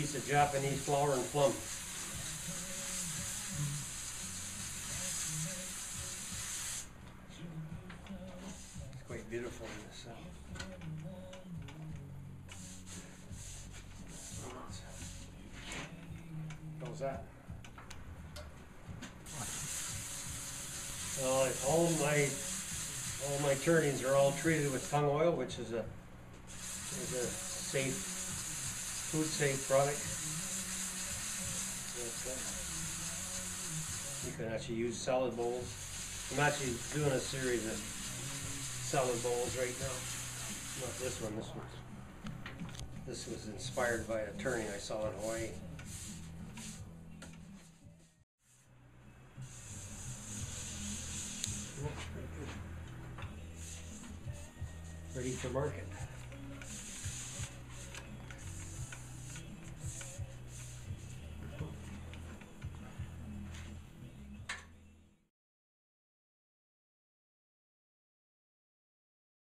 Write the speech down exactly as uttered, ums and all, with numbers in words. piece of Japanese flour and plum. It's quite beautiful in the south. How's that? Uh, all my all my turnings are all treated with tung oil, which is a is a safe food safe product. You can actually use salad bowls. I'm actually doing a series of salad bowls right now. Not this one. This one. This was inspired by a turning I saw in Hawaii. Ready for market.